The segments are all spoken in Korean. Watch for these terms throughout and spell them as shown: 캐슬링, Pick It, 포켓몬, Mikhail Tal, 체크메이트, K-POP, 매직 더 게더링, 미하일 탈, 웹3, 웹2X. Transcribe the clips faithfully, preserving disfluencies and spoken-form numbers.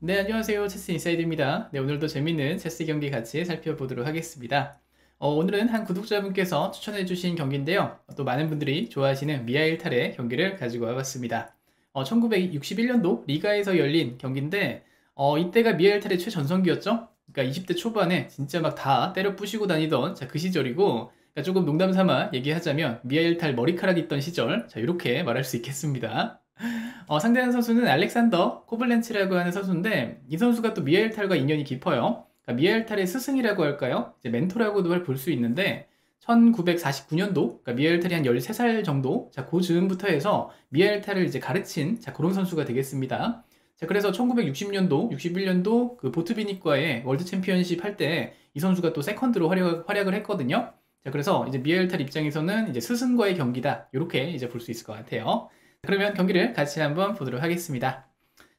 네, 안녕하세요. 체스 인사이드입니다. 네, 오늘도 재밌는 체스 경기 같이 살펴보도록 하겠습니다. 어, 오늘은 한 구독자분께서 추천해주신 경기인데요. 또 많은 분들이 좋아하시는 미하일 탈의 경기를 가지고 와봤습니다. 어, 천구백육십일 년도 리가에서 열린 경기인데 어, 이때가 미하일 탈의 최전성기였죠. 그러니까 이십 대 초반에 진짜 막 다 때려 부시고 다니던 자, 그 시절이고, 그러니까 조금 농담 삼아 얘기하자면 미하일 탈 머리카락 있던 시절, 자, 이렇게 말할 수 있겠습니다. 어, 상대하는 선수는 알렉산더 코블렌츠라고 하는 선수인데, 이 선수가 또 미하일 탈과 인연이 깊어요. 그러니까 미하일 탈의 스승이라고 할까요? 이제 멘토라고도 볼 수 있는데, 천구백사십구 년도, 그러니까 미하일 탈이 한 열세 살 정도, 자, 그 즈음부터 해서 미하일 탈을 이제 가르친, 자, 그런 선수가 되겠습니다. 자, 그래서 천구백육십 년도, 육십일 년도 그 보트비닉과의 월드 챔피언십 할 때 이 선수가 또 세컨드로 활약, 활약을 했거든요. 자, 그래서 이제 미하일 탈 입장에서는 이제 스승과의 경기다, 이렇게 이제 볼 수 있을 것 같아요. 그러면 경기를 같이 한번 보도록 하겠습니다.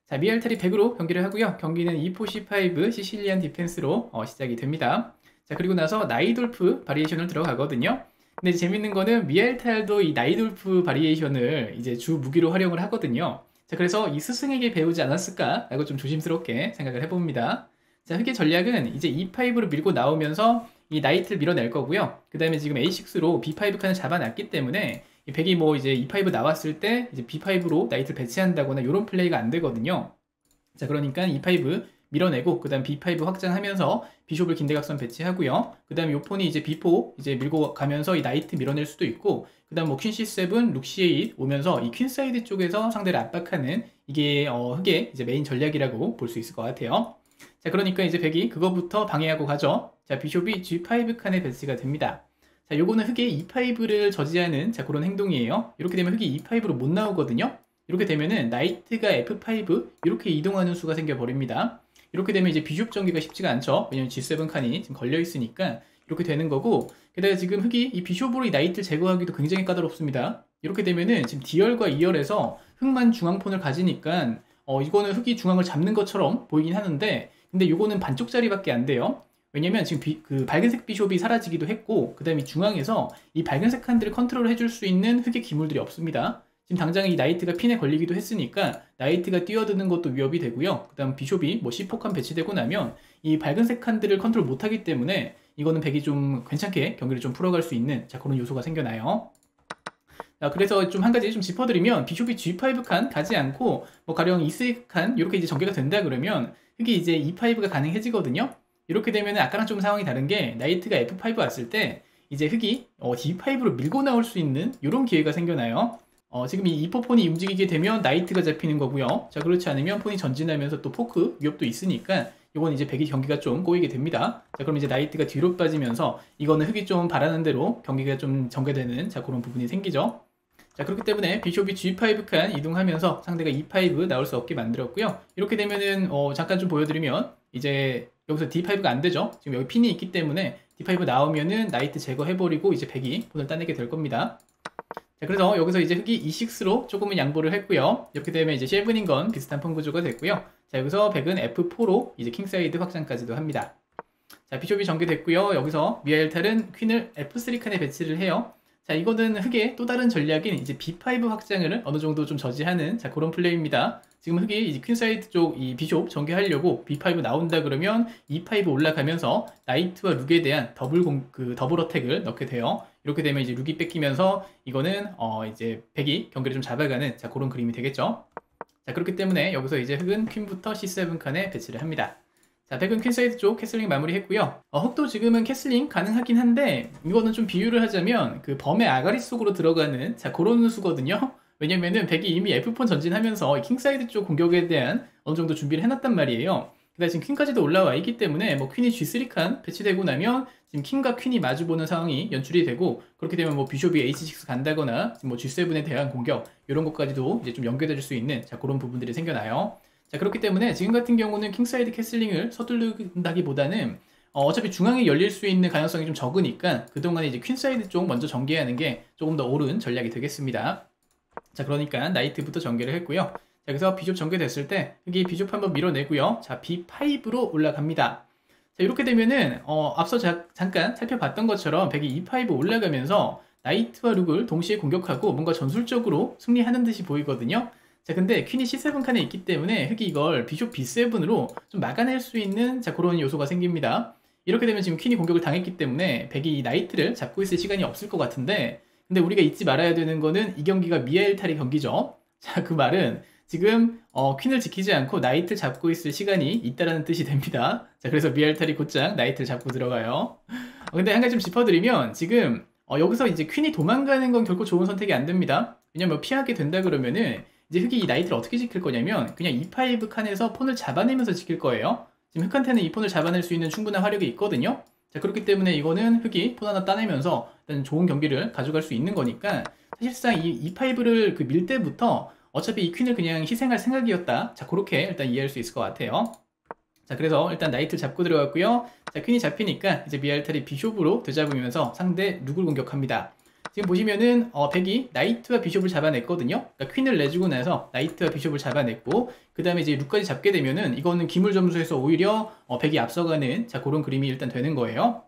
자, 미하일 탈이 백으로 경기를 하고요. 경기는 이 포 씨 오 시실리안 디펜스로 어, 시작이 됩니다. 자, 그리고 나서 나이돌프 바리에이션을 들어가거든요. 근데 재밌는 거는 미하일 탈도 이 나이돌프 바리에이션을 이제 주 무기로 활용을 하거든요. 자, 그래서 이 스승에게 배우지 않았을까 라고 좀 조심스럽게 생각을 해봅니다. 자, 흑의 전략은 이제 이 파이브로 밀고 나오면서 이 나이트를 밀어낼 거고요. 그 다음에 지금 에이 식스로 비 파이브 칸을 잡아놨기 때문에 백이 뭐 이제 이 파이브 나왔을 때 이제 비 파이브로 나이트를 배치한다거나 이런 플레이가 안 되거든요. 자, 그러니까 이 파이브 밀어내고 그 다음 비 파이브 확장하면서 비숍을 긴대각선 배치하고요. 그 다음에 요 폰이 이제 비 포 이제 밀고 가면서 이 나이트 밀어낼 수도 있고, 그 다음 뭐 퀸 씨 세븐, 룩 씨 에잇 오면서 이 퀸 사이드 쪽에서 상대를 압박하는 이게 어 흑의 이제 메인 전략이라고 볼 수 있을 것 같아요. 자, 그러니까 이제 백이 그거부터 방해하고 가죠. 자, 비숍이 지 파이브 칸에 배치가 됩니다. 자, 요거는 흑의 이 파이브를 저지하는, 자, 그런 행동이에요. 이렇게 되면 흑이 이 파이브로 못 나오거든요. 이렇게 되면은 나이트가 에프 파이브 이렇게 이동하는 수가 생겨버립니다. 이렇게 되면 이제 비숍 전개가 쉽지가 않죠. 왜냐면 지 세븐 칸이 지금 걸려있으니까 이렇게 되는 거고, 게다가 지금 흑이 이 비숍으로 이 나이트를 제거하기도 굉장히 까다롭습니다. 이렇게 되면은 지금 디 열과 이 열에서 흑만 중앙폰을 가지니까 어, 이거는 흑이 중앙을 잡는 것처럼 보이긴 하는데, 근데 요거는 반쪽짜리밖에 안 돼요. 왜냐면 지금 비, 그 밝은색 비숍이 사라지기도 했고, 그 다음에 중앙에서 이 밝은색 칸들을 컨트롤 해줄 수 있는 흑의 기물들이 없습니다. 지금 당장 이 나이트가 핀에 걸리기도 했으니까 나이트가 뛰어드는 것도 위협이 되고요. 그 다음 비숍이 뭐 씨 포 칸 배치되고 나면 이 밝은색 칸들을 컨트롤 못하기 때문에 이거는 백이 좀 괜찮게 경기를 좀 풀어갈 수 있는, 자, 그런 요소가 생겨나요. 자, 그래서 좀 한 가지 좀 짚어드리면, 비숍이 지 파이브 칸 가지 않고 뭐 가령 이 육 칸 이렇게 이제 전개가 된다 그러면 흑이 이제 이 파이브가 가능해지거든요. 이렇게 되면 아까랑 좀 상황이 다른 게, 나이트가 에프 파이브 왔을 때 이제 흑이 어, 디 파이브로 밀고 나올 수 있는 이런 기회가 생겨나요. 어, 지금 이 이 포 폰이 움직이게 되면 나이트가 잡히는 거고요. 자, 그렇지 않으면 폰이 전진하면서 또 포크 위협도 있으니까 이건 이제 백이 경기가 좀 꼬이게 됩니다. 자, 그럼 이제 나이트가 뒤로 빠지면서 이거는 흑이 좀 바라는 대로 경기가 좀 전개되는, 자, 그런 부분이 생기죠. 자, 그렇기 때문에 비숍이 지 파이브 칸 이동하면서 상대가 이 파이브 나올 수 없게 만들었고요. 이렇게 되면은 어, 잠깐 좀 보여드리면 이제 여기서 디 파이브가 안 되죠. 지금 여기 핀이 있기 때문에 디 파이브 나오면은 나이트 제거해버리고 이제 백이 폰을 따내게 될 겁니다. 자, 그래서 여기서 이제 흑이 이 식스로 조금은 양보를 했고요. 이렇게 되면 이제 칠 분인 건 비슷한 폰 구조가 됐고요. 자, 여기서 백은 에프 포로 이제 킹사이드 확장까지도 합니다. 자, 비숍이 전개됐고요. 여기서 미하일 탈은 퀸을 에프 쓰리 칸에 배치를 해요. 자, 이거는 흑의 또 다른 전략인 이제 비 파이브 확장을 어느 정도 좀 저지하는, 자, 그런 플레이입니다. 지금 흑이 이제 퀸사이드 쪽 이 비숍 전개하려고 비 파이브 나온다 그러면 이 파이브 올라가면서 나이트와 룩에 대한 더블 공, 그 더블 어택을 넣게 돼요. 이렇게 되면 이제 룩이 뺏기면서 이거는 어 이제 백이 경기를 좀 잡아가는, 자, 그런 그림이 되겠죠. 자, 그렇기 때문에 여기서 이제 흑은 퀸부터 씨 세븐 칸에 배치를 합니다. 자, 백은 퀸사이드 쪽 캐슬링 마무리했고요. 어, 흑도 지금은 캐슬링 가능하긴 한데, 이거는 좀 비유를 하자면 그 범의 아가리 속으로 들어가는, 자, 그런 수거든요. 왜냐면은 백이 이미 에프 폰 전진하면서 이 킹사이드 쪽 공격에 대한 어느 정도 준비를 해놨단 말이에요. 그다음에 지금 퀸까지도 올라와 있기 때문에 뭐 퀸이 지 쓰리 칸 배치되고 나면 지금 킹과 퀸이 마주보는 상황이 연출이 되고, 그렇게 되면 뭐 비숍이 에이치 식스 간다거나 뭐 지 세븐에 대한 공격 이런 것까지도 이제 좀 연결될 수 있는, 자, 그런 부분들이 생겨나요. 자, 그렇기 때문에 지금 같은 경우는 킹사이드 캐슬링을 서두른다기보다는 어, 어차피 중앙이 열릴 수 있는 가능성이 좀 적으니까 그동안에 이제 퀸사이드 쪽 먼저 전개하는 게 조금 더 옳은 전략이 되겠습니다. 자, 그러니까 나이트부터 전개를 했고요. 자, 그래서 비숍 전개됐을 때 흑이 비숍 한번 밀어내고요. 자, 비 파이브로 올라갑니다. 자, 이렇게 되면은 어, 앞서 자, 잠깐 살펴봤던 것처럼 백이 이 파이브 올라가면서 나이트와 룩을 동시에 공격하고 뭔가 전술적으로 승리하는 듯이 보이거든요. 자, 근데 퀸이 씨 세븐 칸에 있기 때문에 흑이 이걸 비숍 비 세븐으로 좀 막아낼 수 있는 자 그런 요소가 생깁니다. 이렇게 되면 지금 퀸이 공격을 당했기 때문에 백이 이 나이트를 잡고 있을 시간이 없을 것 같은데, 근데 우리가 잊지 말아야 되는 거는 이 경기가 미하일 탈의 경기죠. 자, 그 말은 지금 어, 퀸을 지키지 않고 나이트를 잡고 있을 시간이 있다라는 뜻이 됩니다. 자, 그래서 미하일 탈이 곧장 나이트를 잡고 들어가요. 어, 근데 한 가지 좀 짚어드리면 지금 어, 여기서 이제 퀸이 도망가는 건 결코 좋은 선택이 안 됩니다. 왜냐면 피하게 된다 그러면은 이제 흑이 이 나이트를 어떻게 지킬 거냐면 그냥 이 파이브 칸에서 폰을 잡아내면서 지킬 거예요. 지금 흑한테는 이 폰을 잡아낼 수 있는 충분한 화력이 있거든요. 자, 그렇기 때문에 이거는 흑이 폰 하나 따내면서 일단 좋은 경기를 가져갈 수 있는 거니까, 사실상 이 이 파이브를 그 밀 때부터 어차피 이 퀸을 그냥 희생할 생각이었다. 자, 그렇게 일단 이해할 수 있을 것 같아요. 자, 그래서 일단 나이트를 잡고 들어갔고요. 자, 퀸이 잡히니까 이제 미하일 탈이 비숍으로 되잡으면서 상대 룩을 공격합니다. 지금 보시면은 어, 백이 나이트와 비숍을 잡아냈거든요. 그러니까 퀸을 내주고 나서 나이트와 비숍을 잡아냈고, 그 다음에 이제 룩까지 잡게 되면은 이거는 기물 점수에서 오히려 어, 백이 앞서가는 자 그런 그림이 일단 되는 거예요.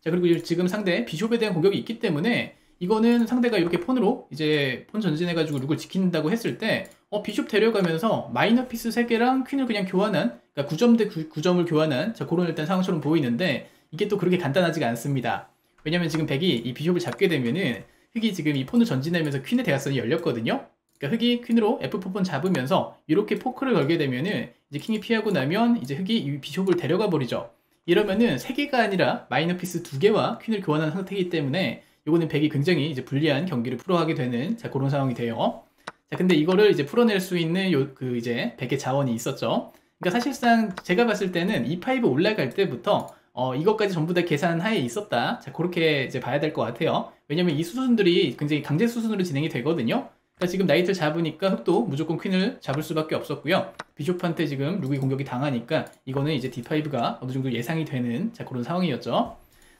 자, 그리고 지금 상대 비숍에 대한 공격이 있기 때문에 이거는 상대가 이렇게 폰으로 이제 폰 전진해가지고 룩을 지킨다고 했을 때 어, 비숍 데려가면서 마이너 피스 세 개랑 퀸을 그냥 교환한, 그러니까 구 점 대 구 점을 교환한 자 그런 일단 상황처럼 보이는데, 이게 또 그렇게 간단하지가 않습니다. 왜냐면 지금 백이 이 비숍을 잡게 되면은 흑이 지금 이 폰을 전진하면서 퀸의 대각선이 열렸거든요. 그러니까 흑이 퀸으로 에프 사 폰 잡으면서 이렇게 포크를 걸게 되면은 이제 킹이 피하고 나면 이제 흑이 이 비숍을 데려가 버리죠. 이러면은 세 개가 아니라 마이너 피스 두 개와 퀸을 교환한 상태이기 때문에 요거는 백이 굉장히 이제 불리한 경기를 풀어가게 되는 자 그런 상황이 돼요. 자, 근데 이거를 이제 풀어낼 수 있는 요 그 이제 백의 자원이 있었죠. 그러니까 사실상 제가 봤을 때는 이 파이브 올라갈 때부터 어, 이것까지 전부 다 계산하에 있었다. 자, 그렇게 이제 봐야 될 것 같아요. 왜냐면 이 수순들이 굉장히 강제 수순으로 진행이 되거든요. 그러니까 지금 나이트를 잡으니까 흑도 무조건 퀸을 잡을 수밖에 없었고요. 비숍한테 지금 룩이 공격이 당하니까 이거는 이제 디 파이브가 어느 정도 예상이 되는 자 그런 상황이었죠.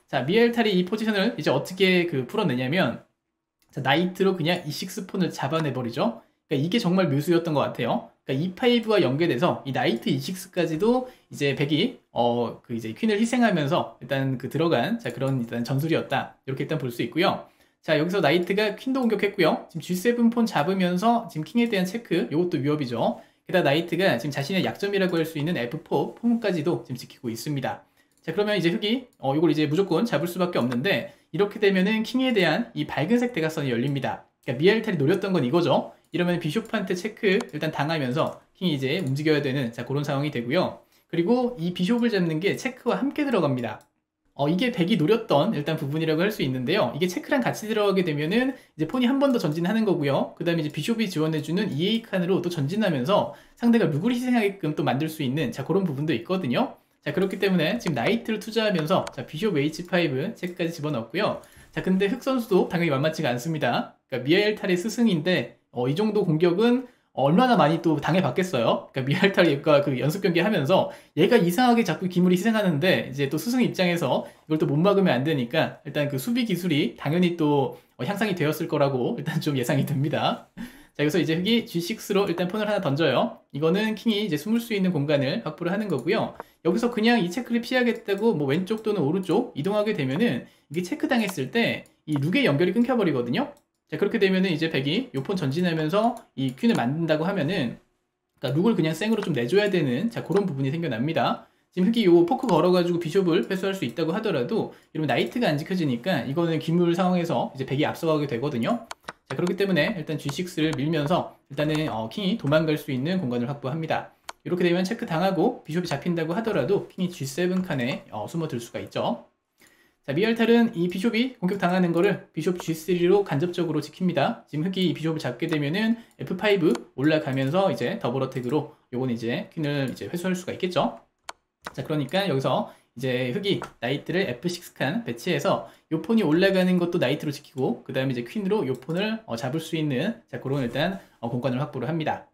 자, 미하일 탈이 이 포지션을 이제 어떻게 그 풀어내냐면, 자, 나이트로 그냥 이 육 폰을 잡아내버리죠. 그러니까 이게 정말 묘수였던 것 같아요. 그러니까 이 파이브와 연계돼서 이 나이트 이 식까지도 이제 백이 어 그 이제 퀸을 희생하면서 일단 그 들어간 자 그런 일단 전술이었다. 이렇게 일단 볼 수 있고요. 자, 여기서 나이트가 퀸도 공격했고요. 지금 지 칠 폰 잡으면서 지금 킹에 대한 체크, 이것도 위협이죠. 게다가 나이트가 지금 자신의 약점이라고 할 수 있는 에프 사 폰까지도 지금 지키고 있습니다. 자, 그러면 이제 흑이 어 이걸 이제 무조건 잡을 수밖에 없는데, 이렇게 되면은 킹에 대한 이 밝은색 대각선이 열립니다. 그러니까 미하일 탈이 노렸던 건 이거죠. 이러면 비숍한테 체크 일단 당하면서 킹이 이제 움직여야 되는 자 그런 상황이 되고요. 그리고 이 비숍을 잡는 게 체크와 함께 들어갑니다. 어 이게 백이 노렸던 일단 부분이라고 할 수 있는데요. 이게 체크랑 같이 들어가게 되면은 이제 폰이 한 번 더 전진하는 거고요. 그 다음에 이제 비숍이 지원해주는 이에이 칸으로 또 전진하면서 상대가 룩을 희생하게끔 또 만들 수 있는 자 그런 부분도 있거든요. 자, 그렇기 때문에 지금 나이트를 투자하면서 자 비숍 에이치 오 체크까지 집어넣었고요. 자, 근데 흑 선수도 당연히 만만치가 않습니다. 그러니까 미하일 탈의 스승인데 어, 이 정도 공격은 얼마나 많이 또 당해봤겠어요. 그러니까 미하일 탈과 그 연습 경기 하면서 얘가 이상하게 자꾸 기물이 희생하는데, 이제 또 스승 입장에서 이걸 또 못 막으면 안 되니까 일단 그 수비 기술이 당연히 또 어, 향상이 되었을 거라고 일단 좀 예상이 됩니다. 자, 여기서 이제 흑이 지 식로 일단 폰을 하나 던져요. 이거는 킹이 이제 숨을 수 있는 공간을 확보를 하는 거고요. 여기서 그냥 이 체크를 피하겠다고 뭐 왼쪽 또는 오른쪽 이동하게 되면은 이게 체크 당했을 때 이 룩의 연결이 끊겨버리거든요. 자, 그렇게 되면은 이제 백이 요 폰 전진하면서 이 퀸을 만든다고 하면은, 그러니까 룩을 그냥 생으로 좀 내줘야 되는 자 그런 부분이 생겨납니다. 지금 흑이 요 포크 걸어가지고 비숍을 회수할 수 있다고 하더라도 이러면 나이트가 안 지켜지니까 이거는 기물 상황에서 이제 백이 앞서가게 되거든요. 자, 그렇기 때문에 일단 지 식를 밀면서 일단은 어, 킹이 도망갈 수 있는 공간을 확보합니다. 이렇게 되면 체크 당하고 비숍이 잡힌다고 하더라도 킹이 지 칠 칸에 어, 숨어들 수가 있죠. 자, 미하일 탈은 이 비숍이 공격당하는 거를 비숍 지 삼로 간접적으로 지킵니다. 지금 흑이 이 비숍을 잡게 되면은 에프 오 올라가면서 이제 더블 어택으로 요건 이제 퀸을 이제 회수할 수가 있겠죠. 자, 그러니까 여기서 이제 흑이 나이트를 에프 육 칸 배치해서 요 폰이 올라가는 것도 나이트로 지키고, 그 다음에 이제 퀸으로 요 폰을 어, 잡을 수 있는 자 그런 일단 어, 공간을 확보를 합니다.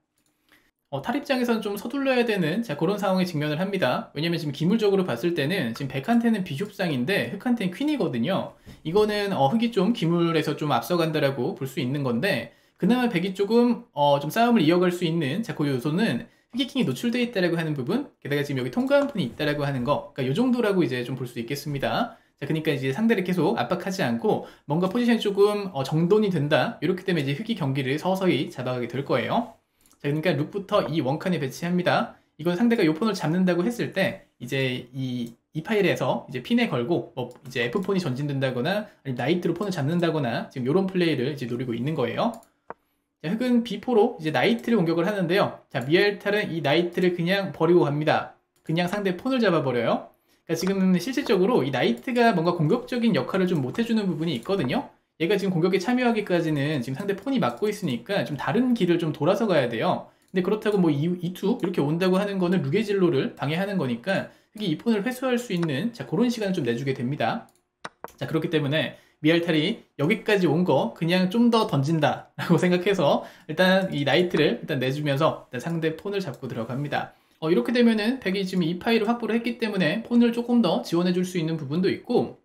어, 탈 입장에서는 좀 서둘러야 되는 자 그런 상황에 직면을 합니다. 왜냐면 지금 기물적으로 봤을 때는 지금 백한테는 비숍상인데 흑한테는 퀸이거든요. 이거는 어, 흑이 좀 기물에서 좀 앞서간다라고 볼 수 있는 건데, 그나마 백이 조금 어, 좀 싸움을 이어갈 수 있는 자 그 요소는 흑이 킹이 노출되어 있다라고 하는 부분, 게다가 지금 여기 통과한 폰이 있다라고 하는 거, 그러니까 요 정도라고 이제 좀 볼 수 있겠습니다. 자, 그러니까 이제 상대를 계속 압박하지 않고 뭔가 포지션이 조금 어, 정돈이 된다, 이렇게 되면 이제 흑이 경기를 서서히 잡아가게 될 거예요. 자, 그러니까 룩부터 이 원칸에 배치합니다. 이걸 상대가 요 폰을 잡는다고 했을 때 이제 이, 이 파일에서 이제 핀에 걸고 뭐 이제 F폰이 전진된다거나 아니면 나이트로 폰을 잡는다거나 지금 요런 플레이를 이제 노리고 있는 거예요. 자, 흑은 비 포로 이제 나이트를 공격을 하는데요. 자, 미하일 탈은 이 나이트를 그냥 버리고 갑니다. 그냥 상대 폰을 잡아버려요. 그러니까 지금 실질적으로 이 나이트가 뭔가 공격적인 역할을 좀 못해주는 부분이 있거든요. 얘가 지금 공격에 참여하기까지는 지금 상대 폰이 막고 있으니까 좀 다른 길을 좀 돌아서 가야 돼요. 근데 그렇다고 뭐 이 투 이렇게 온다고 하는 거는 룩의 진로를 방해하는 거니까 흑이 이 폰을 회수할 수 있는, 자, 그런 시간을 좀 내주게 됩니다. 자, 그렇기 때문에 미하일 탈이 여기까지 온 거 그냥 좀 더 던진다 라고 생각해서 일단 이 나이트를 일단 내주면서 일단 상대 폰을 잡고 들어갑니다. 어, 이렇게 되면은 백이 지금 이 파일을 확보를 했기 때문에 폰을 조금 더 지원해 줄 수 있는 부분도 있고,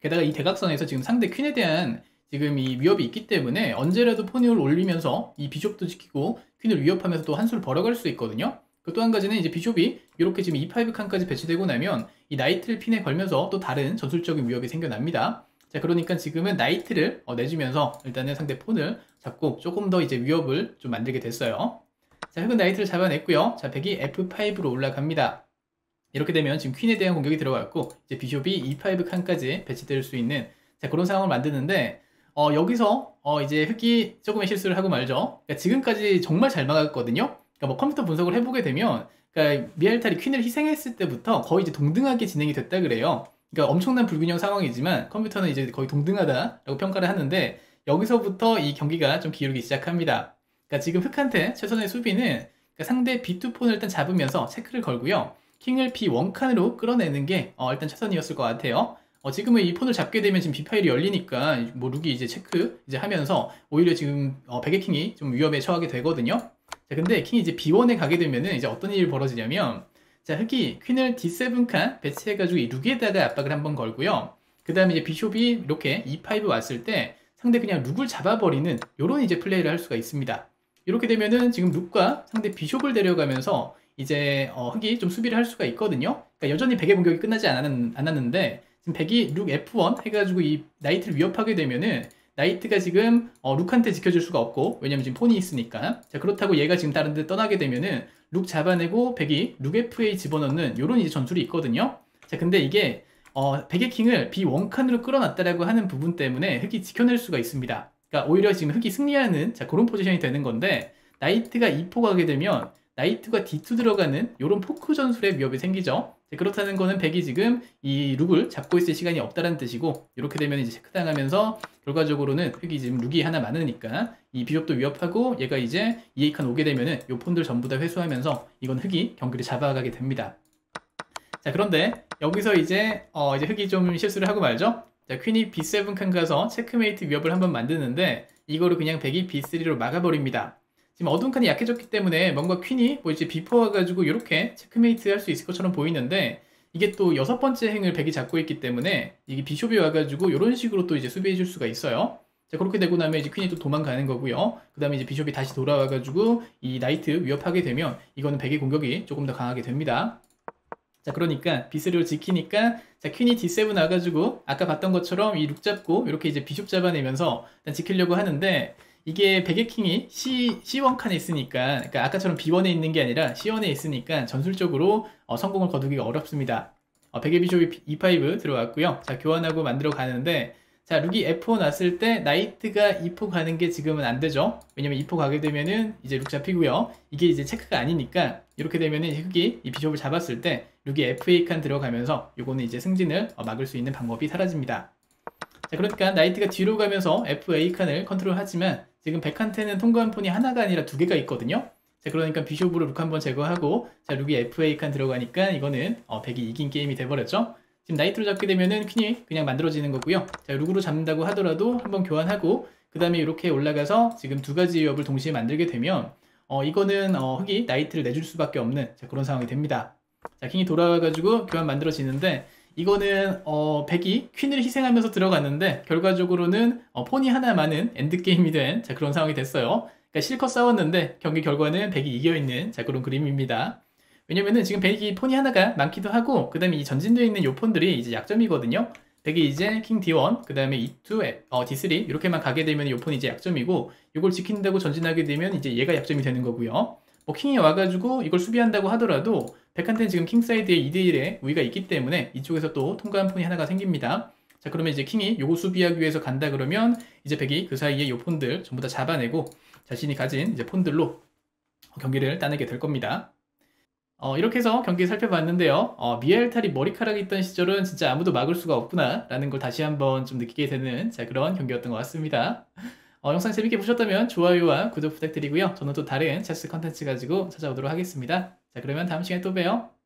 게다가 이 대각선에서 지금 상대 퀸에 대한 지금 이 위협이 있기 때문에 언제라도 폰을 올리면서 이 비숍도 지키고 퀸을 위협하면서 또 한 수를 벌어갈 수 있거든요. 그 또 한 가지는 이제 비숍이 이렇게 지금 이 오 칸까지 배치되고 나면 이 나이트를 핀에 걸면서 또 다른 전술적인 위협이 생겨납니다. 자, 그러니까 지금은 나이트를 어, 내주면서 일단은 상대 폰을 잡고 조금 더 이제 위협을 좀 만들게 됐어요. 자, 흑은 나이트를 잡아냈고요. 자, 백이 에프 파이브로 올라갑니다. 이렇게 되면 지금 퀸에 대한 공격이 들어갔고 이제 비숍이 이 오 칸까지 배치될 수 있는, 자, 그런 상황을 만드는데 어, 여기서 어, 이제 흑이 조금의 실수를 하고 말죠. 그러니까 지금까지 정말 잘 막았거든요. 그러니까 뭐 컴퓨터 분석을 해보게 되면 그러니까 미하일 탈이 퀸을 희생했을 때부터 거의 이제 동등하게 진행이 됐다 그래요. 그러니까 엄청난 불균형 상황이지만 컴퓨터는 이제 거의 동등하다라고 평가를 하는데 여기서부터 이 경기가 좀 기울기 시작합니다. 그러니까 지금 흑한테 최선의 수비는 그러니까 상대 비 투 폰을 일단 잡으면서 체크를 걸고요. 킹을 비 원 칸으로 끌어내는 게 어, 일단 최선이었을 것 같아요. 어, 지금은 이 폰을 잡게 되면 지금 비 파일이 열리니까 뭐 룩이 이제 체크 이제 하면서 오히려 지금 어, 백의 킹이 좀 위협에 처하게 되거든요. 자, 근데 킹이 이제 비 원에 가게 되면은 이제 어떤 일이 벌어지냐면, 자, 흑이 퀸을 디 세븐 칸 배치해가지고 이 룩에다가 압박을 한번 걸고요. 그 다음에 이제 비숍이 이렇게 이 오 왔을 때 상대 그냥 룩을 잡아버리는 요런 이제 플레이를 할 수가 있습니다. 이렇게 되면은 지금 룩과 상대 비숍을 데려가면서 이제 어, 흑이 좀 수비를 할 수가 있거든요. 그러니까 여전히 백의 공격이 끝나지 않았는데 지금 백이 룩 에프 원 해가지고 이 나이트를 위협하게 되면은 나이트가 지금 어, 룩한테 지켜줄 수가 없고, 왜냐면 지금 폰이 있으니까. 자, 그렇다고 얘가 지금 다른 데 떠나게 되면은 룩 잡아내고 백이 룩 에프에 집어넣는 요런 이제 전술이 있거든요. 자, 근데 이게 어, 백의 킹을 비 원 칸으로 끌어놨다라고 하는 부분 때문에 흑이 지켜낼 수가 있습니다. 그러니까 오히려 지금 흑이 승리하는, 자, 그런 포지션이 되는 건데 나이트가 이 포 가게 되면 나이트가 디 투 들어가는 요런 포크 전술의 위협이 생기죠. 자, 그렇다는 거는 백이 지금 이 룩을 잡고 있을 시간이 없다는 뜻이고, 이렇게 되면 이제 체크당하면서 결과적으로는 흑이 지금 룩이 하나 많으니까 이 비숍도 위협하고 얘가 이제 이 에이 칸 오게 되면은 요 폰들 전부 다 회수하면서 이건 흑이 경기를 잡아가게 됩니다. 자, 그런데 여기서 이제 어 이제 흑이 좀 실수를 하고 말죠. 자, 퀸이 비 세븐 칸 가서 체크메이트 위협을 한번 만드는데 이거를 그냥 백이 비 쓰리로 막아버립니다. 지금 어두운 칸이 약해졌기 때문에 뭔가 퀸이 뭐 이제 비 포 와가지고 이렇게 체크메이트 할 수 있을 것처럼 보이는데 이게 또 여섯 번째 행을 백이 잡고 있기 때문에 이게 비숍이 와가지고 이런 식으로 또 이제 수비해 줄 수가 있어요. 자, 그렇게 되고 나면 이제 퀸이 또 도망가는 거고요. 그 다음에 이제 비숍이 다시 돌아와가지고 이 나이트 위협하게 되면 이거는 백의 공격이 조금 더 강하게 됩니다. 자, 그러니까 비 쓰리를 지키니까, 자, 퀸이 디 세븐 와가지고 아까 봤던 것처럼 이 룩 잡고 이렇게 이제 비숍 잡아내면서 일단 지키려고 하는데 이게 백의 킹이 C, 씨 원 칸에 있으니까, 그러니까 아까처럼 비 원에 있는 게 아니라 씨 원에 있으니까 전술적으로 어, 성공을 거두기가 어렵습니다. 어, 백의 비숍이 이 오 들어왔고요. 자, 교환하고 만들어 가는데, 자, 룩이 에프 원 왔을 때 나이트가 이 포 가는 게 지금은 안 되죠. 왜냐면 이 포 가게 되면은 이제 룩 잡히고요. 이게 이제 체크가 아니니까 이렇게 되면은 흑이 이 비숍을 잡았을 때 룩이 에프 에이 칸 들어가면서 요거는 이제 승진을 어, 막을 수 있는 방법이 사라집니다. 자, 그러니까 나이트가 뒤로 가면서 에프 에이 칸을 컨트롤하지만 지금 백한테는 통과한 폰이 하나가 아니라 두 개가 있거든요. 자, 그러니까 비숍으로 룩 한번 제거하고, 자, 룩이 에프 에이 칸 들어가니까 이거는 어, 백이 이긴 게임이 돼버렸죠. 지금 나이트로 잡게 되면은 퀸이 그냥 만들어지는 거고요. 자, 룩으로 잡는다고 하더라도 한번 교환하고 그 다음에 이렇게 올라가서 지금 두 가지 위협을 동시에 만들게 되면 어, 이거는 어, 흑이 나이트를 내줄 수밖에 없는, 자, 그런 상황이 됩니다. 자, 킹이 돌아와가지고 교환 만들어지는데 이거는 어, 백이 퀸을 희생하면서 들어갔는데 결과적으로는 어, 폰이 하나 많은 엔드게임이 된, 자, 그런 상황이 됐어요. 그러니까 실컷 싸웠는데 경기 결과는 백이 이겨있는, 자, 그런 그림입니다. 왜냐면은 지금 백이 폰이 하나가 많기도 하고 그 다음에 이 전진되어 있는 요 폰들이 이제 약점이거든요. 백이 이제 킹 디 원, 그 다음에 이 투, 어, 디 쓰리 이렇게만 가게 되면 이 폰이 이제 약점이고, 이걸 지킨다고 전진하게 되면 이제 얘가 약점이 되는 거고요. 뭐 킹이 와가지고 이걸 수비한다고 하더라도 백한테는 지금 킹 사이드에 이 대 일의 우위가 있기 때문에 이쪽에서 또 통과한 폰이 하나가 생깁니다. 자, 그러면 이제 킹이 요거 수비하기 위해서 간다 그러면 이제 백이 그 사이에 요 폰들 전부 다 잡아내고 자신이 가진 이제 폰들로 경기를 따내게 될 겁니다. 어, 이렇게 해서 경기 살펴봤는데요. 어, 미하일 탈이 머리카락이 있던 시절은 진짜 아무도 막을 수가 없구나 라는 걸 다시 한번 좀 느끼게 되는 자, 그런 경기였던 것 같습니다. 어, 영상 재밌게 보셨다면 좋아요와 구독 부탁드리고요. 저는 또 다른 체스 컨텐츠 가지고 찾아오도록 하겠습니다. 자, 그러면 다음 시간에 또 봬요.